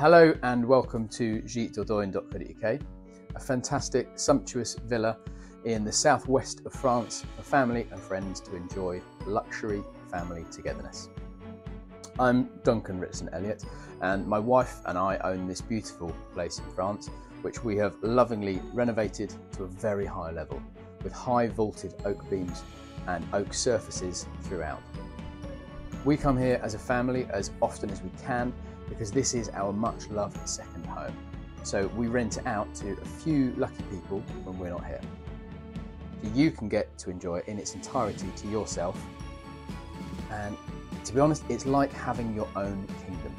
Hello and welcome to GiteDordogne.co.uk, a fantastic, sumptuous villa in the southwest of France for family and friends to enjoy luxury family togetherness. I'm Duncan Ritson-Elliott, and my wife and I own this beautiful place in France, which we have lovingly renovated to a very high level, with high vaulted oak beams and oak surfaces throughout. We come here as a family as often as we can because this is our much loved second home. So we rent it out to a few lucky people when we're not here. So you can get to enjoy it in its entirety to yourself. And to be honest, it's like having your own kingdom.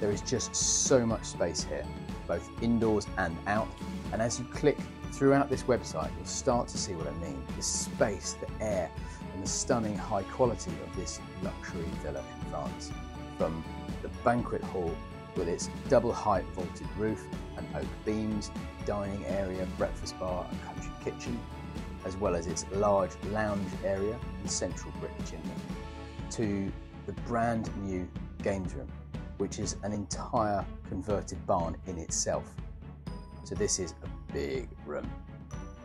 There is just so much space here, both indoors and out. And as you click throughout this website, you'll start to see what I mean. The space, the air, and the stunning high quality of this luxury villa in France. From the banquet hall with its double height vaulted roof and oak beams, dining area, breakfast bar and country kitchen, as well as its large lounge area and central brick chimney, to the brand new games room, which is an entire converted barn in itself. So this is a big room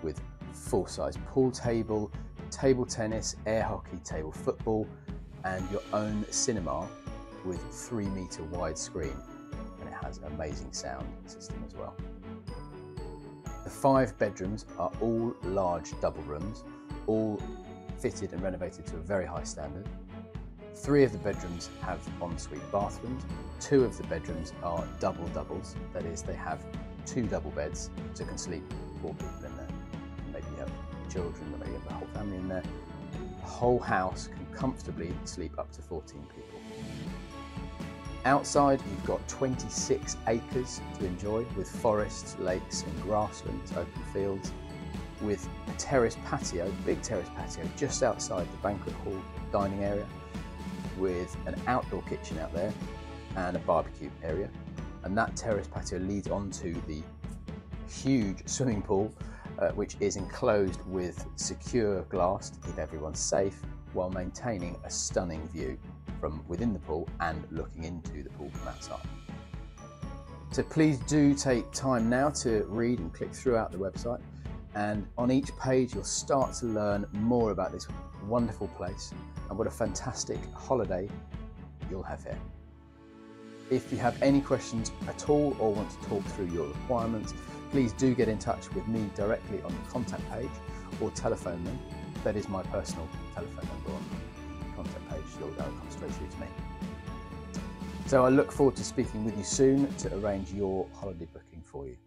with full-size pool table, table tennis, air hockey, table football, and your own cinema with 3 meter wide screen, and it has an amazing sound system as well. The 5 bedrooms are all large double rooms, all fitted and renovated to a very high standard. 3 of the bedrooms have ensuite bathrooms. 2 of the bedrooms are double doubles, that is, they have 2 double beds, so you can sleep 4 people in there. Maybe you have children, or maybe you have the whole family in there. The whole house can comfortably sleep up to 14 people. Outside, you've got 26 acres to enjoy, with forests, lakes and grasslands, open fields, with a terrace patio, big terrace patio, just outside the banquet hall dining area, with an outdoor kitchen out there and a barbecue area. And that terrace patio leads onto the huge swimming pool, which is enclosed with secure glass to keep everyone safe while maintaining a stunning view from within the pool and looking into the pool from outside. So please do take time now to read and click throughout the website, and on each page you'll start to learn more about this wonderful place and what a fantastic holiday you'll have here. If you have any questions at all or want to talk through your requirements, please do get in touch with me directly on the contact page or telephone me. That is my personal telephone number on the contact page, so that will come straight through to me. So I look forward to speaking with you soon to arrange your holiday booking for you.